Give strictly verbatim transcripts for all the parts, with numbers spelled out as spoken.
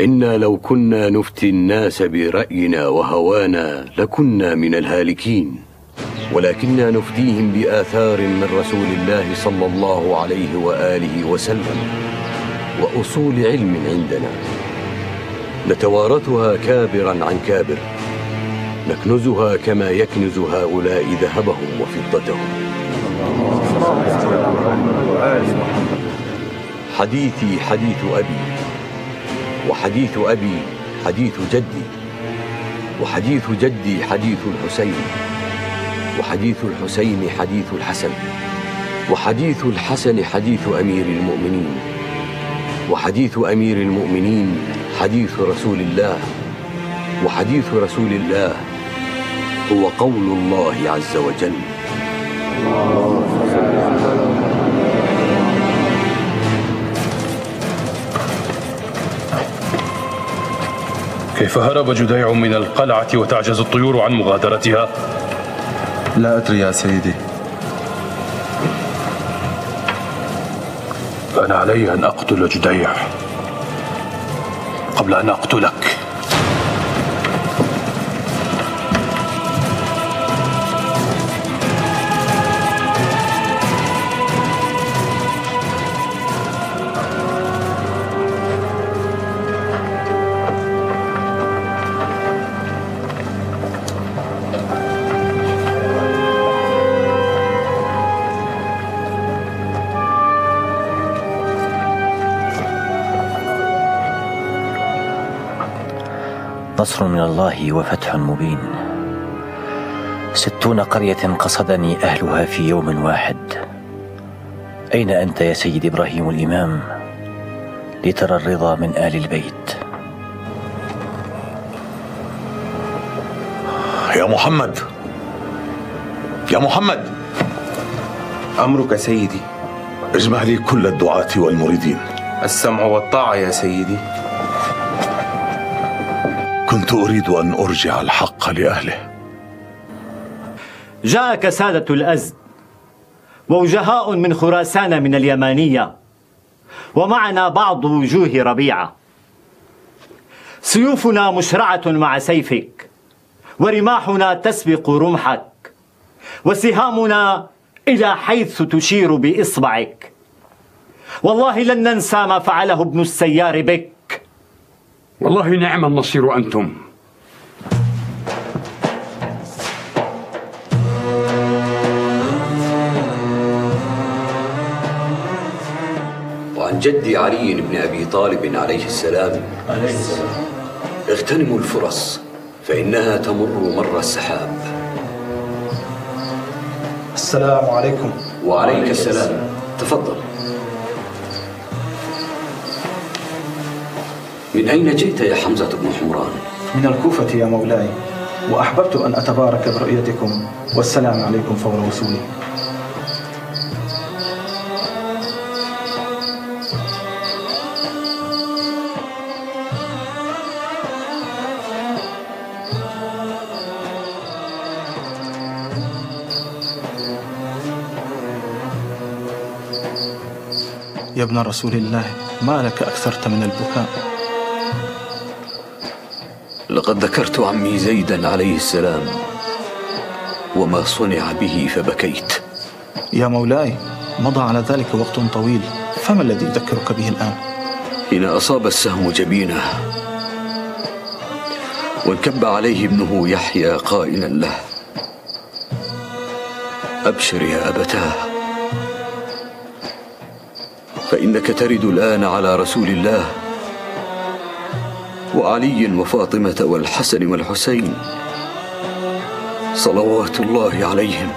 إنا لو كنا نفتي الناس برأينا وهوانا لكنا من الهالكين، ولكننا نفتيهم بآثار من رسول الله صلى الله عليه وآله وسلم وأصول علم عندنا، نتوارثها كابرا عن كابر، نكنزها كما يكنز هؤلاء ذهبهم وفضتهم. حديثي حديث أبي، وحديث أبي حديث جدي، وحديث جدي حديث الحسين، وحديث الحسين حديث الحسن، وحديث الحسن حديث أمير المؤمنين، وحديث أمير المؤمنين حديث رسول الله، وحديث رسول الله هو قول الله عز وجل. كيف هرب جديع من القلعة وتعجز الطيور عن مغادرتها؟ لا أدري يا سيدي. أنا علي أن أقتل جديع قبل أن أقتلك. نصر من الله وفتح مبين. ستون قرية قصدني أهلها في يوم واحد. أين أنت يا سيد إبراهيم الإمام لترى الرضا من آل البيت؟ يا محمد، يا محمد، أمرك سيدي. اجمع لي كل الدعاة والمريدين. السمع والطاعة يا سيدي. كنت أريد أن أرجع الحق لأهله. جاءك سادة الأزد ووجهاء من خراسان من اليمانية، ومعنا بعض وجوه ربيعة. سيوفنا مشرعة مع سيفك، ورماحنا تسبق رمحك، وسهامنا إلى حيث تشير بإصبعك. والله لن ننسى ما فعله ابن السيار بك. والله نعم النصير أنتم. وعن جدي علي بن أبي طالب عليه السلام: اغتنموا الفرص فإنها تمر مر السحاب. السلام عليكم. وعليك السلام، تفضل. من أين جئت يا حمزة بن حمران؟ من الكوفة يا مولاي، وأحببت أن أتبارك برؤيتكم، والسلام عليكم فور وصولي. يا ابن رسول الله، ما لك أكثرت من البكاء؟ لقد ذكرت عمي زيدا عليه السلام وما صنع به فبكيت. يا مولاي، مضى على ذلك وقت طويل، فما الذي يذكرك به الآن؟ إن أصاب السهم جبينه وانكب عليه ابنه يحيى قائلا له: أبشر يا أبتاه، فإنك ترد الآن على رسول الله وعلي وفاطمة والحسن والحسين صلوات الله عليهم.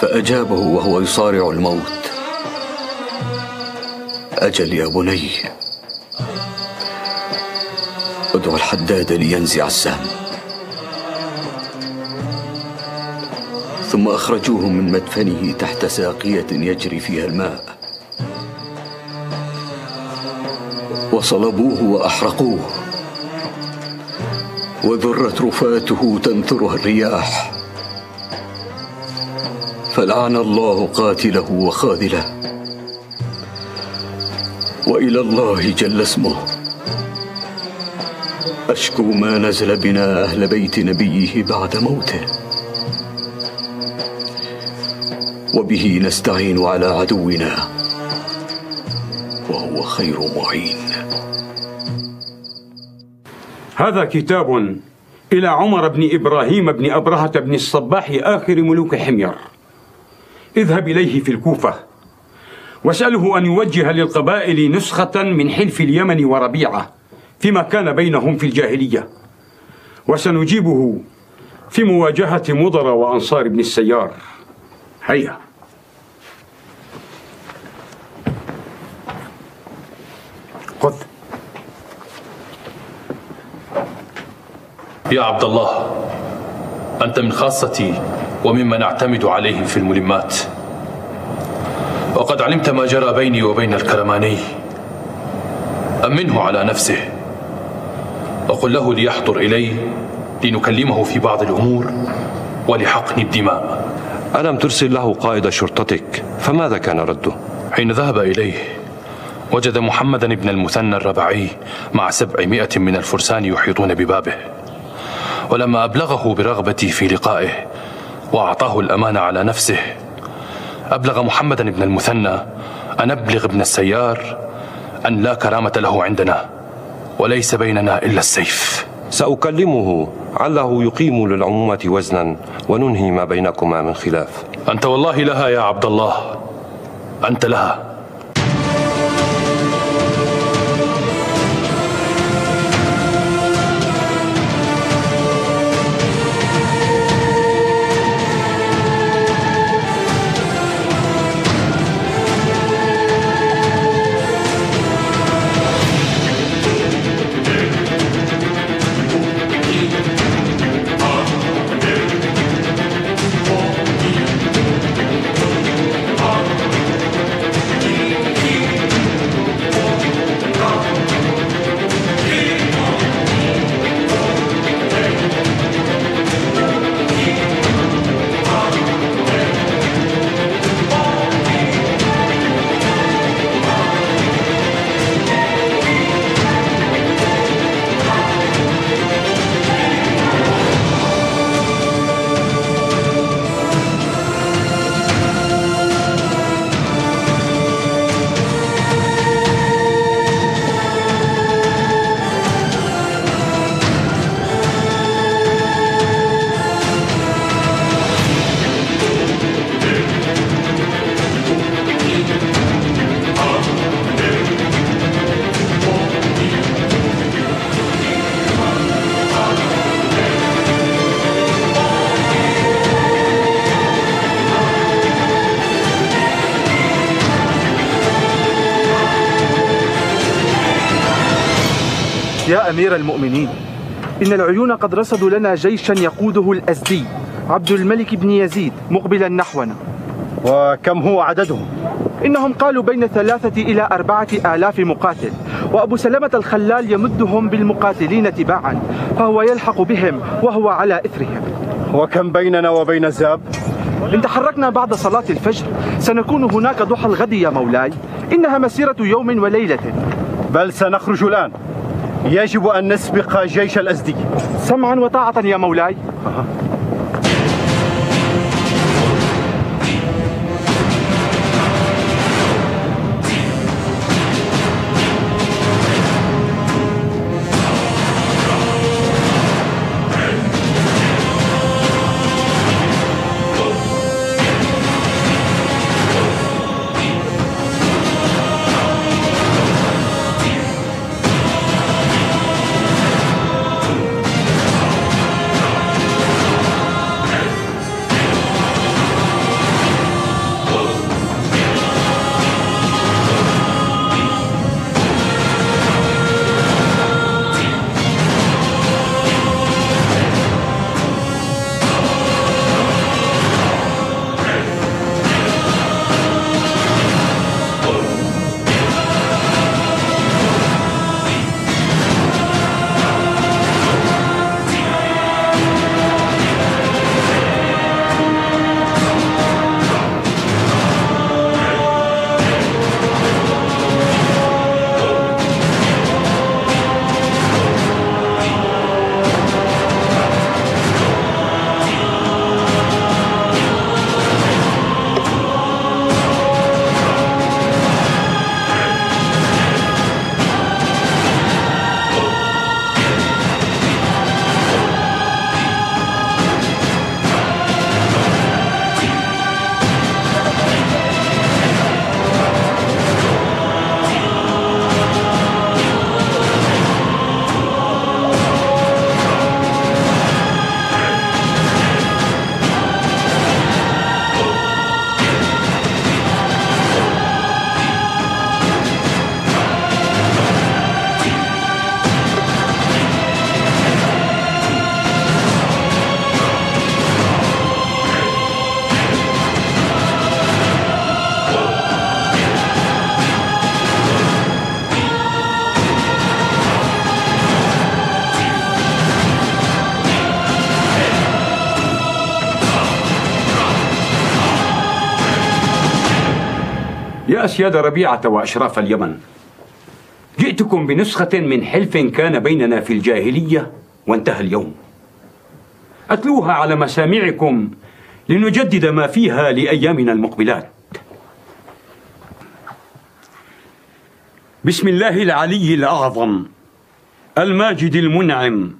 فأجابه وهو يصارع الموت: أجل يا بني، ادع الحداد لينزع السهم. ثم أخرجوه من مدفنه تحت ساقية يجري فيها الماء، وصلبوه وأحرقوه، وذرت رفاته تنثرها الرياح. فلعن الله قاتله وخاذله، وإلى الله جل اسمه أشكو ما نزل بنا أهل بيت نبيه بعد موته، وبه نستعين على عدونا وهو خير معين. هذا كتاب إلى عمر بن إبراهيم بن أبرهة بن الصباح آخر ملوك حمير. اذهب إليه في الكوفة واسأله أن يوجه للقبائل نسخة من حلف اليمن وربيعة فيما كان بينهم في الجاهلية، وسنجيبه في مواجهة مضر وأنصار بن السيار. هيا. خذ يا عبد الله، أنت من خاصتي ومما نعتمد عليهم في الملمات، وقد علمت ما جرى بيني وبين الكرماني. أمنه على نفسه وقل له ليحضر إلي لنكلمه في بعض الأمور ولحقن الدماء. ألم ترسل له قائد شرطتك؟ فماذا كان رده؟ حين ذهب إليه وجد محمدا بن المثنى الربعي مع سبعمائة من الفرسان يحيطون ببابه، ولما أبلغه برغبتي في لقائه وأعطاه الأمان على نفسه، أبلغ محمدا بن المثنى أن أبلغ ابن السيار أن لا كرامة له عندنا وليس بيننا إلا السيف. سأكلمه علّه يقيم للعمومة وزنا وننهي ما بينكما من خلاف. أنت والله لها يا عبد الله، أنت لها. يا أمير المؤمنين، إن العيون قد رصدوا لنا جيشا يقوده الأزدي عبد الملك بن يزيد مقبلا نحونا. وكم هو عددهم؟ إنهم قالوا بين ثلاثة إلى أربعة آلاف مقاتل، وأبو سلمة الخلال يمدهم بالمقاتلين تباعا، فهو يلحق بهم وهو على إثرهم. وكم بيننا وبين الزاب؟ إن تحركنا بعد صلاة الفجر سنكون هناك ضحى الغد يا مولاي، إنها مسيرة يوم وليلة. بل سنخرج الآن، يجب أن نسبق جيش الأزدي. سمعا وطاعة يا مولاي. أه. يا أسياد ربيعة وأشراف اليمن، جئتكم بنسخة من حلف كان بيننا في الجاهلية وانتهى اليوم. أتلوها على مسامعكم لنجدد ما فيها لأيامنا المقبلات. بسم الله العلي الأعظم الماجد المنعم.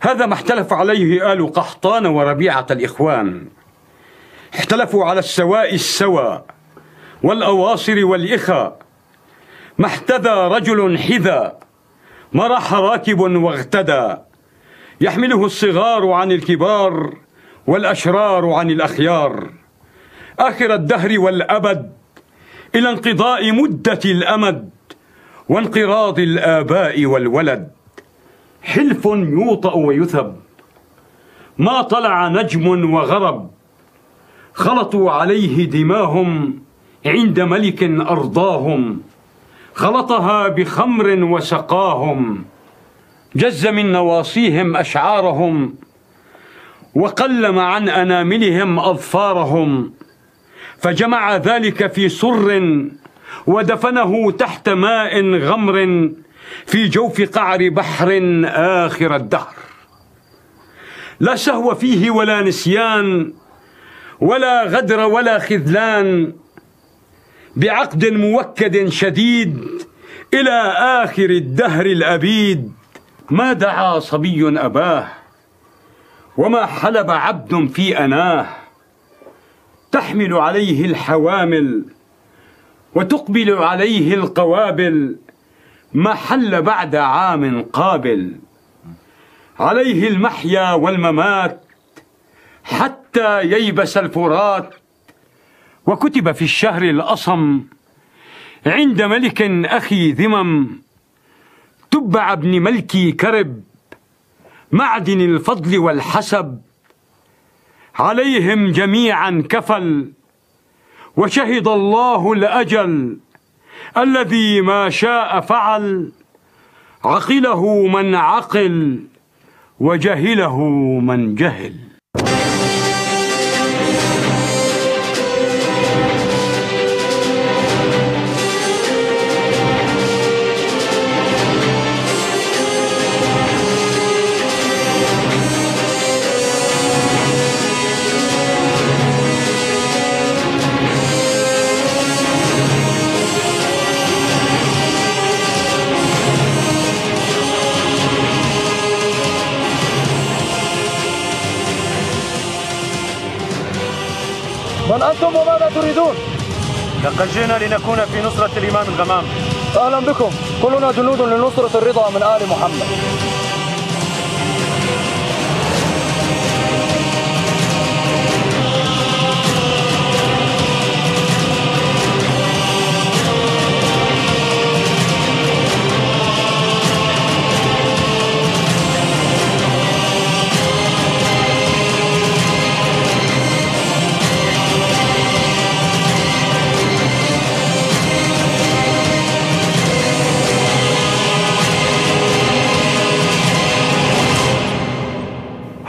هذا ما احتلف عليه آل قحطان وربيعة الإخوان. احتلفوا على السواء السوى والأواصر والإخا. ما احتذى رجل حذى، مرح راكب واغتدى. يحمله الصغار عن الكبار والأشرار عن الأخيار. آخر الدهر والأبد إلى انقضاء مدة الأمد وانقراض الآباء والولد. حلف يوطأ ويثب، ما طلع نجم وغرب. خلطوا عليه دماهم عند ملك أرضاهم، خلطها بخمر وسقاهم. جز من نواصيهم أشعارهم، وقلم عن أناملهم أظفارهم. فجمع ذلك في سر ودفنه تحت ماء غمر في جوف قعر بحر آخر الدهر. لا سهو فيه ولا نسيان ولا غدر ولا خذلان، بعقد موكد شديد إلى آخر الدهر الأبيد. ما دعا صبي أباه وما حلب عبد في أناه. تحمل عليه الحوامل وتقبل عليه القوابل، ما حل بعد عام قابل. عليه المحيا والممات حتى ييبس الفرات. وكتب في الشهر الأصم عند ملك أخي ذمم، تبع ابن ملكي كرب معدن الفضل والحسب. عليهم جميعا كفل، وشهد الله الأجل الذي ما شاء فعل. عقله من عقل وجهله من جهل. من أنتم وماذا تريدون؟ لقد جئنا لنكون في نصرة الإمام الغمام. أهلا بكم، كلنا جنود لنصرة الرضا من آل محمد.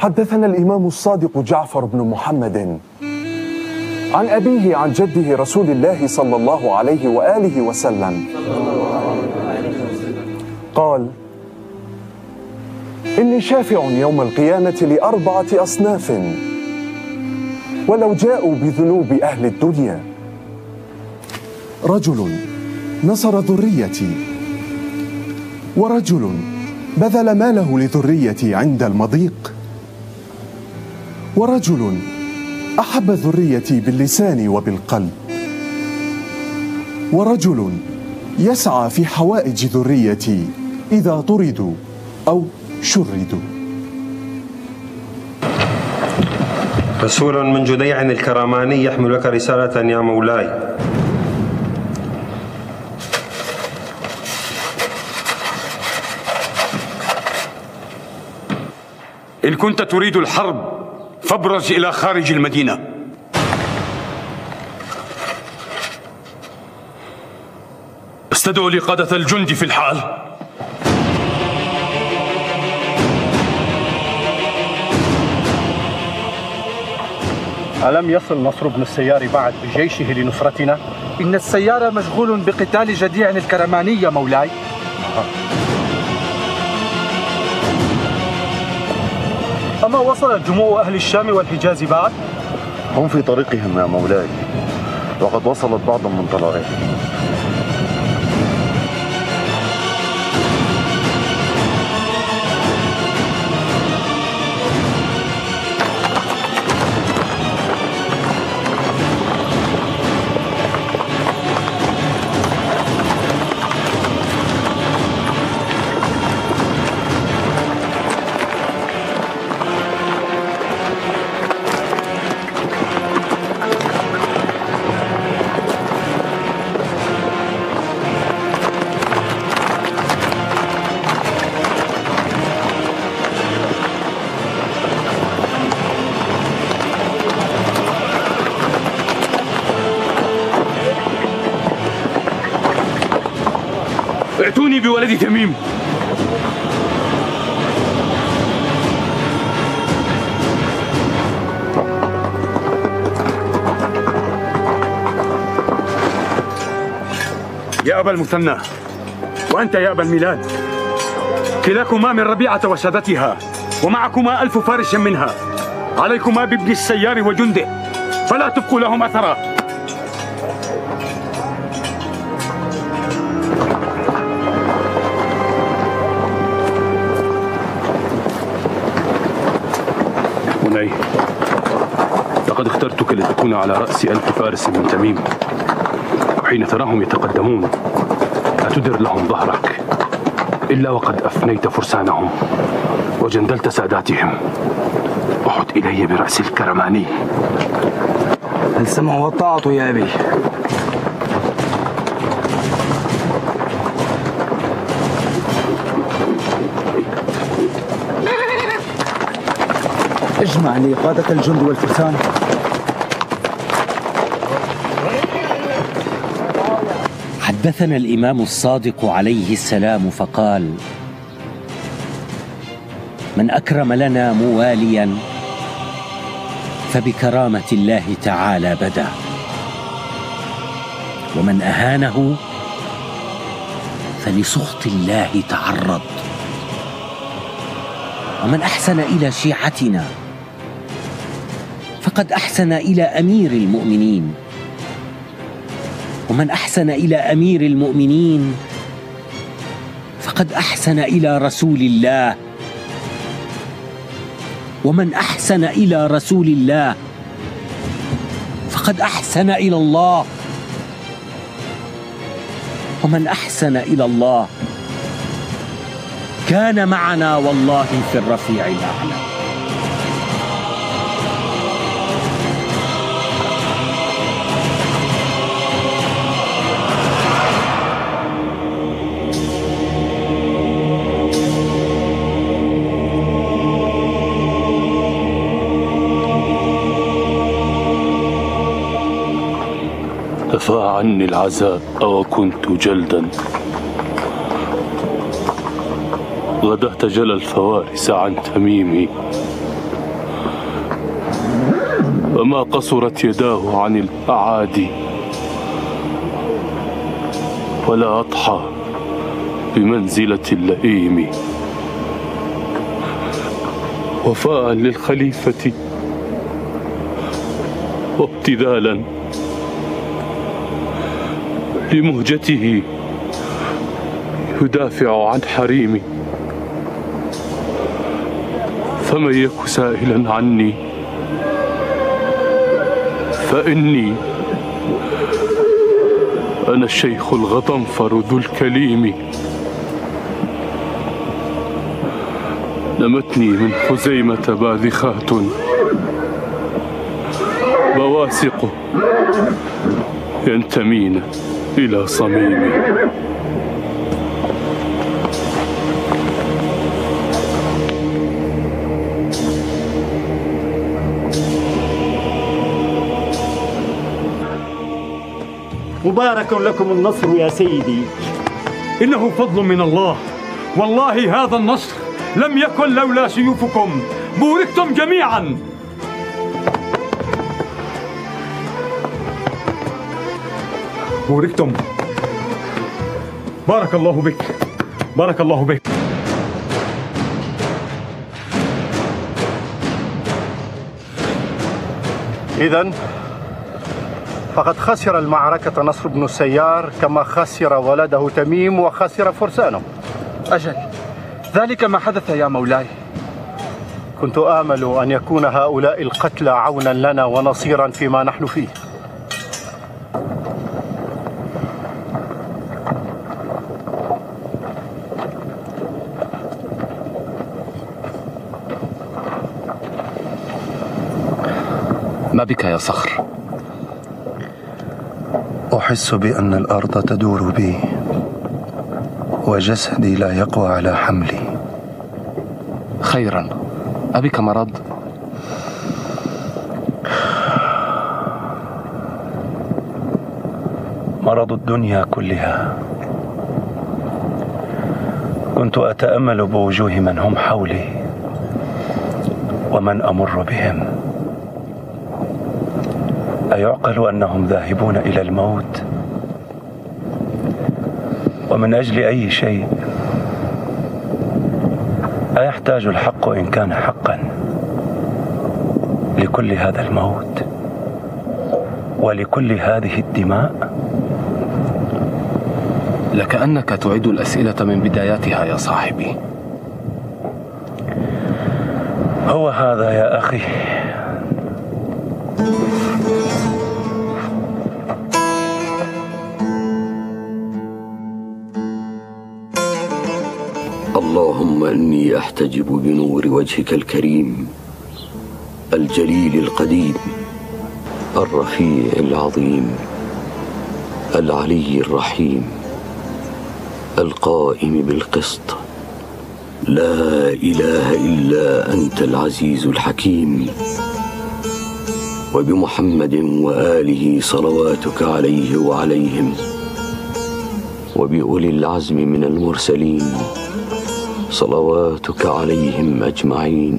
حدثنا الإمام الصادق جعفر بن محمد عن أبيه عن جده رسول الله صلى الله عليه وآله وسلم قال: إني شافع يوم القيامة لأربعة أصناف، ولو جاءوا بذنوب أهل الدنيا. رجل نصر ذريتي، ورجل بذل ماله لذريتي عند المضيق، ورجل أحب ذريتي باللسان وبالقلب، ورجل يسعى في حوائج ذريتي إذا طردوا أو شردوا. رسول من جديع الكرماني يحملك رسالة يا مولاي. إن كنت تريد الحرب فابرز إلى خارج المدينة. استدعوا لي قادة الجند في الحال. ألم يصل نصر بن السيار بعد بجيشه لنصرتنا؟ إن السيار مشغول بقتال جديع الكرماني يا مولاي. أما وصل جموع أهل الشام والحجاز بعد؟ هم في طريقهم يا مولاي، وقد وصلت بعض من طلائعهم. ائتوني بولدي تميم. يا أبا المثنى، وأنت يا أبا الميلاد، كلاكما من ربيعة وسادتها، ومعكما ألف فارس منها. عليكما بابن السيار وجنده، فلا تبقوا لهم أثرا. لقد اخترتك لتكون على رأس ألف فارس من تميم، وحين تراهم يتقدمون لا تدر لهم ظهرك، إلا وقد أفنيت فرسانهم وجندلت ساداتهم. أحد إلي برأس الكرماني. السمع والطاعة يا أبي. اجمع لي قادة الجند والفرسان. حدثنا الإمام الصادق عليه السلام فقال: من أكرم لنا مواليا فبكرامة الله تعالى بدا، ومن أهانه فلسخط الله تعرض، ومن أحسن إلى شيعتنا فقد أحسن إلى أمير المؤمنين، ومن أحسن إلى أمير المؤمنين فقد أحسن إلى رسول الله، ومن أحسن إلى رسول الله فقد أحسن إلى الله، ومن أحسن إلى الله كان معنا والله في الرفيع الأعلى. دفع عني العزاء أو كنت جلدا، غدأت جل الفوارس عن تميمي، فما قصرت يداه عن الأعادي، ولا أضحى بمنزلة اللئيم. وفاء للخليفة وابتذالا لمهجته يدافع عن حريمي، فمن يك سائلا عني فإني أنا الشيخ الغضنفر ذو الكليم. نمتني من خزيمة باذخات بواسق ينتمين إلى صميمي. مبارك لكم النصر يا سيدي. إنه فضل من الله، والله هذا النصر لم يكن لولا سيوفكم، بوركتم جميعا. ووريك تم. بارك الله بك، بارك الله بك. إذن فقد خسر المعركة نصر بن السيار كما خسر ولده تميم وخسر فرسانه. أجل، ذلك ما حدث يا مولاي. كنت آمل أن يكون هؤلاء القتلى عونا لنا ونصيرا فيما نحن فيه. ما بك يا صخر؟ أحس بأن الأرض تدور بي وجسدي لا يقوى على حملي. خيرا، أبك مرض؟ مرض الدنيا كلها. كنت أتأمل بوجوه من هم حولي ومن أمر بهم. أيعقل أنهم ذاهبون إلى الموت؟ ومن أجل أي شيء؟ أيحتاج الحق إن كان حقا لكل هذا الموت ولكل هذه الدماء؟ لكأنك تعيد الأسئلة من بداياتها يا صاحبي. هو هذا يا أخي. اللهم إني أحتجب بنور وجهك الكريم الجليل القديم الرفيع العظيم العلي الرحيم القائم بالقسط، لا إله إلا أنت العزيز الحكيم، وبمحمد وآله صلواتك عليه وعليهم، وبأولي العزم من المرسلين صلواتك عليهم أجمعين.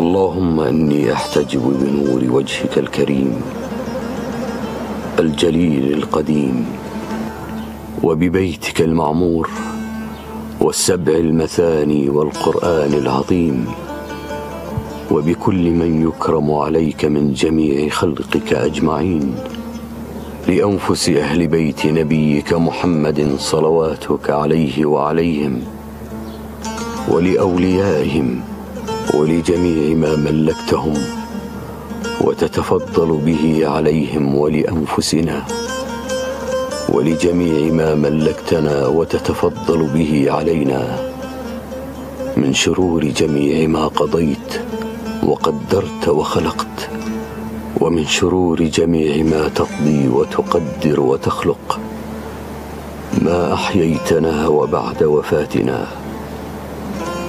اللهم إني أحتجب بنور وجهك الكريم الجليل القديم وببيتك المعمور والسبع المثاني والقرآن العظيم وبكل من يكرم عليك من جميع خلقك أجمعين لأنفس أهل بيت نبيك محمد صلواتك عليه وعليهم ولأوليائهم ولجميع ما ملكتهم وتتفضل به عليهم ولأنفسنا ولجميع ما ملكتنا وتتفضل به علينا من شرور جميع ما قضيت وقدرت وخلقت ومن شرور جميع ما تقضي وتقدر وتخلق ما أحييتنا وبعد وفاتنا.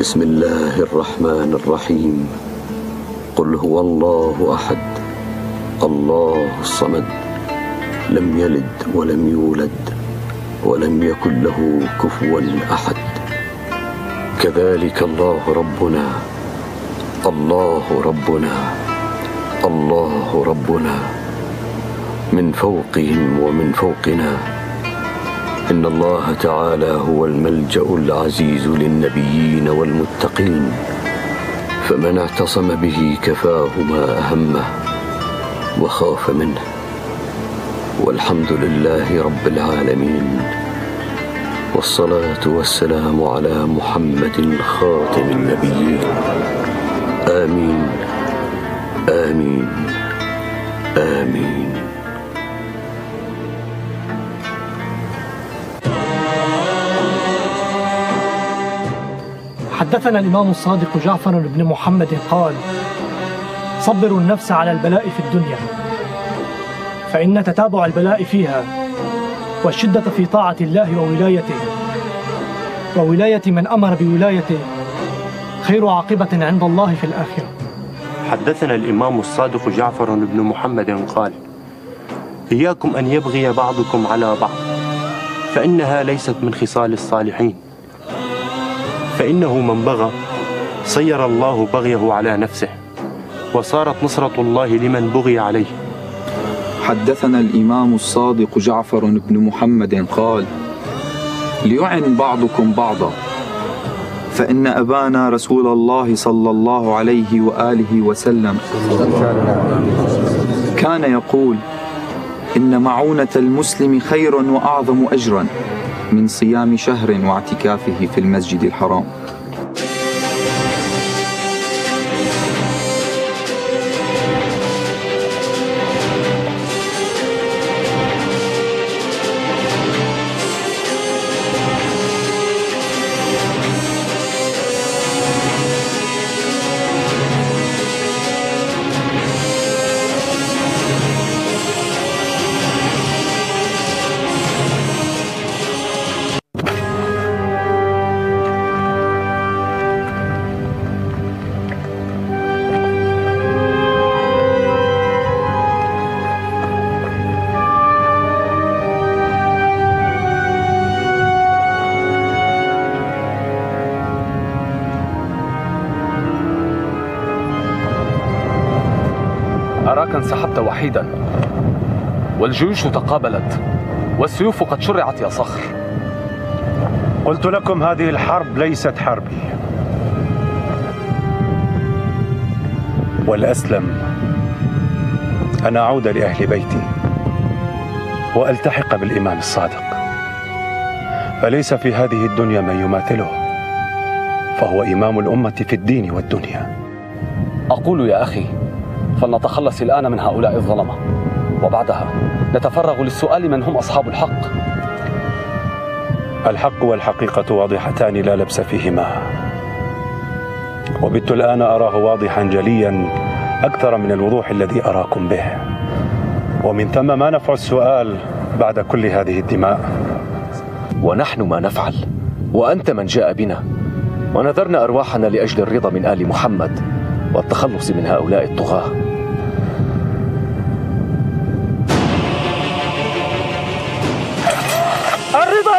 بسم الله الرحمن الرحيم. قل هو الله أحد الله الصمد لم يلد ولم يولد ولم يكن له كفوا أحد. كذلك الله ربنا الله ربنا الله ربنا من فوقهم ومن فوقنا. إن الله تعالى هو الملجأ العزيز للنبيين والمتقين فمن اعتصم به كفاه ما أهمه وخاف منه. والحمد لله رب العالمين والصلاة والسلام على محمد خاتم النبيين. آمين آمين آمين. حدثنا الإمام الصادق جعفر بن محمد قال: صبروا النفس على البلاء في الدنيا فإن تتابع البلاء فيها والشدة في طاعة الله وولايته وولاية من أمر بولايته خير عاقبة عند الله في الآخرة. حدثنا الإمام الصادق جعفر بن محمد قال: إياكم أن يبغي بعضكم على بعض، فإنها ليست من خصال الصالحين، فإنه من بغى صير الله بغيه على نفسه، وصارت نصرة الله لمن بغي عليه. حدثنا الإمام الصادق جعفر بن محمد قال: ليعن بعضكم بعضا، فإن أبانا رسول الله صلى الله عليه وآله وسلم كان يقول: إن معونة المسلم خير وأعظم أجرا من صيام شهر واعتكافه في المسجد الحرام. انسحبت وحيدا، والجيوش تقابلت، والسيوف قد شرعت يا صخر. قلت لكم هذه الحرب ليست حربي، والأسلم أن أعود لأهل بيتي وألتحق بالإمام الصادق، فليس في هذه الدنيا من يماثله، فهو إمام الأمة في الدين والدنيا. أقول يا أخي، فلنتخلص الآن من هؤلاء الظلمة، وبعدها نتفرغ للسؤال من هم أصحاب الحق. الحق والحقيقة واضحتان لا لبس فيهما، وبت الآن أراه واضحا جليا أكثر من الوضوح الذي أراكم به، ومن ثم ما نفع السؤال بعد كل هذه الدماء؟ ونحن ما نفعل، وأنت من جاء بنا، ونذرنا أرواحنا لأجل الرضا من آل محمد والتخلص من هؤلاء الطغاة. الرضا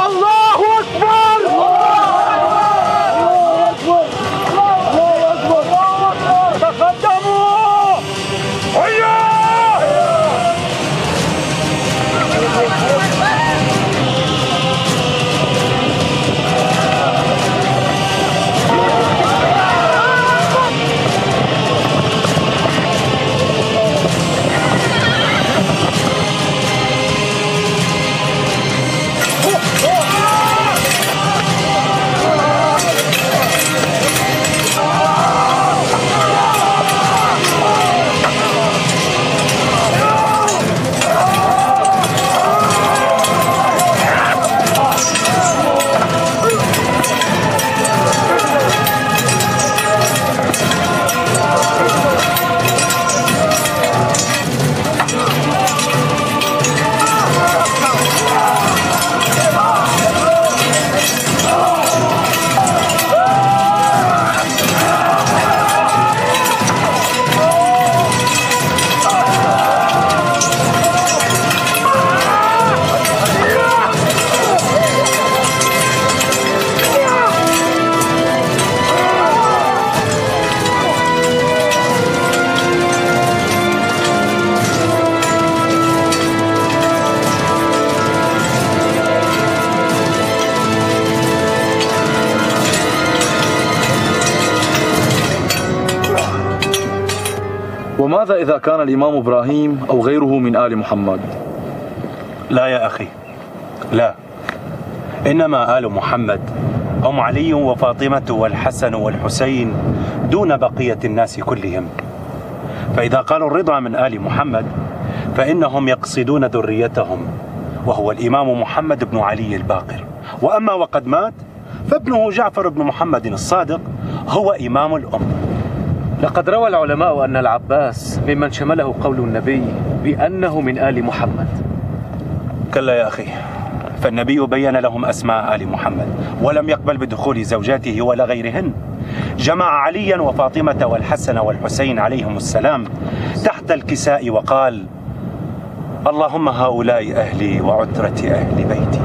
أكبر. الله أكبر. الله أكبر. تقدموا. هيا. وماذا إذا كان الإمام إبراهيم أو غيره من آل محمد؟ لا يا أخي، لا، إنما آل محمد هم علي وفاطمة والحسن والحسين دون بقية الناس كلهم، فإذا قالوا الرضا من آل محمد فإنهم يقصدون ذريتهم، وهو الإمام محمد بن علي الباقر، وأما وقد مات فابنه جعفر بن محمد الصادق هو إمام الأمة. لقد روى العلماء أن العباس ممن شمله قول النبي بأنه من آل محمد. كلا يا أخي، فالنبي بين لهم أسماء آل محمد ولم يقبل بدخول زوجاته ولا غيرهن. جمع عليا وفاطمة والحسن والحسين عليهم السلام تحت الكساء وقال: اللهم هؤلاء أهلي وعترة أهل بيتي.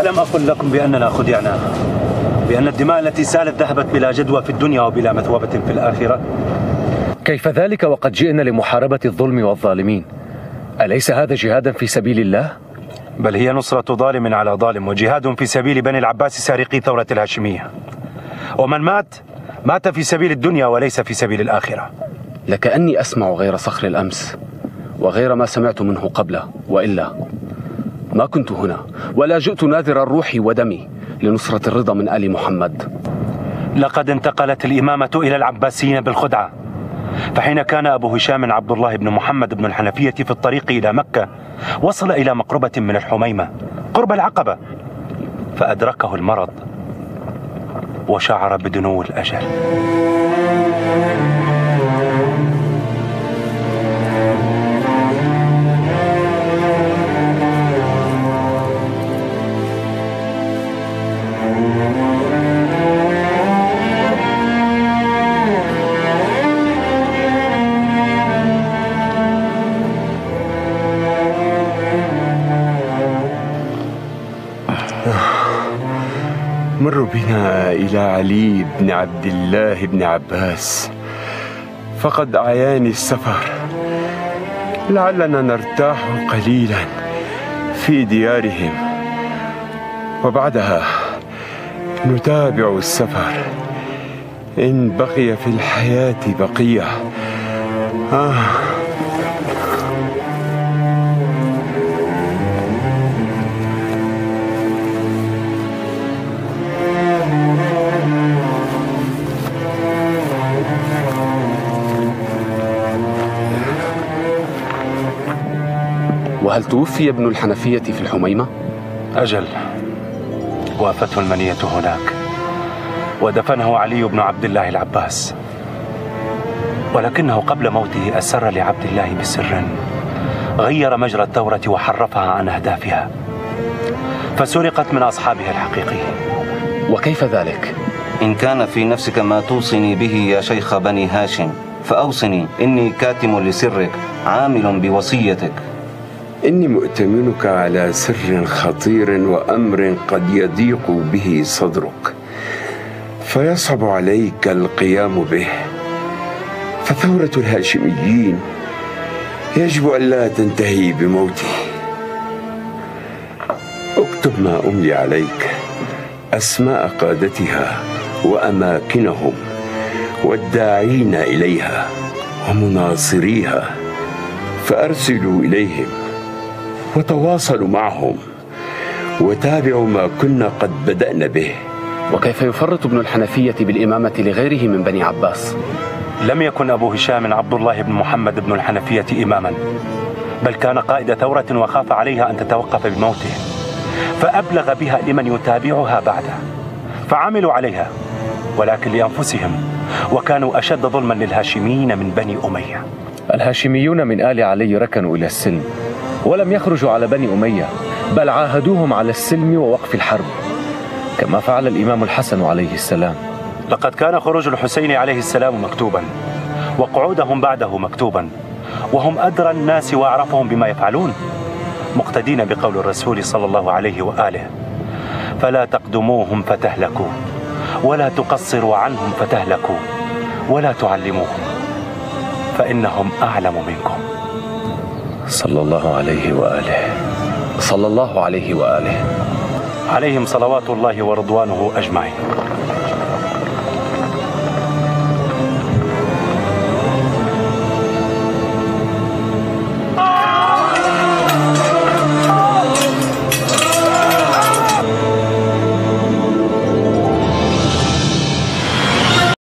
ألم أقل لكم بأننا خدعنا، بأن الدماء التي سالت ذهبت بلا جدوى في الدنيا وبلا مثوبة في الآخرة؟ كيف ذلك وقد جئنا لمحاربة الظلم والظالمين؟ أليس هذا جهادا في سبيل الله؟ بل هي نصرة ظالم على ظالم، وجهاد في سبيل بني العباس سارقي ثورة الهاشمية. ومن مات مات في سبيل الدنيا وليس في سبيل الآخرة. لكأني أسمع غير صخر الأمس وغير ما سمعت منه قبله، وإلا ما كنت هنا ولا جئت ناذرا روحي ودمي لنصرة الرضا من آل محمد. لقد انتقلت الإمامة إلى العباسيين بالخدعة، فحين كان أبو هشام عبد الله بن محمد بن الحنفية في الطريق إلى مكة وصل إلى مقربة من الحميمة قرب العقبة، فأدركه المرض وشعر بدنو الأجل. مر بنا إلى علي بن عبد الله بن عباس فقد أعياني السفر، لعلنا نرتاح قليلا في ديارهم وبعدها نتابع السفر إن بقي في الحياة بقية. آه. هل توفي ابن الحنفية في الحميمة؟ أجل، وافته المنية هناك ودفنه علي بن عبد الله العباس، ولكنه قبل موته أسر لعبد الله بسر غير مجرى الثورة وحرفها عن أهدافها، فسرقت من أصحابها الحقيقيين. وكيف ذلك؟ إن كان في نفسك ما توصني به يا شيخ بني هاشم فأوصني، إني كاتم لسرك عامل بوصيتك. إني مؤتمنك على سر خطير وأمر قد يضيق به صدرك، فيصعب عليك القيام به. فثورة الهاشميين يجب ألا تنتهي بموتي. اكتب ما أملي عليك أسماء قادتها وأماكنهم والداعين إليها ومناصريها، فأرسلوا إليهم وتواصلوا معهم وتابعوا ما كنا قد بدأنا به. وكيف يفرط ابن الحنفية بالإمامة لغيره من بني عباس؟ لم يكن أبو هشام عبد الله بن محمد بن الحنفية إماما، بل كان قائد ثورة وخاف عليها أن تتوقف بموته، فأبلغ بها لمن يتابعها بعده، فعملوا عليها ولكن لأنفسهم، وكانوا أشد ظلما للهاشميين من بني أمية. الهاشميون من آل علي ركنوا إلى السلم ولم يخرجوا على بني أمية، بل عاهدوهم على السلم ووقف الحرب كما فعل الإمام الحسن عليه السلام. لقد كان خروج الحسين عليه السلام مكتوبا وقعودهم بعده مكتوبا، وهم أدرى الناس وأعرفهم بما يفعلون، مقتدين بقول الرسول صلى الله عليه وآله: فلا تقدموهم فتهلكوا، ولا تقصروا عنهم فتهلكوا، ولا تعلموهم فإنهم أعلم منكم. صلى الله عليه وآله، صلى الله عليه وآله، عليهم صلوات الله ورضوانه أجمعين.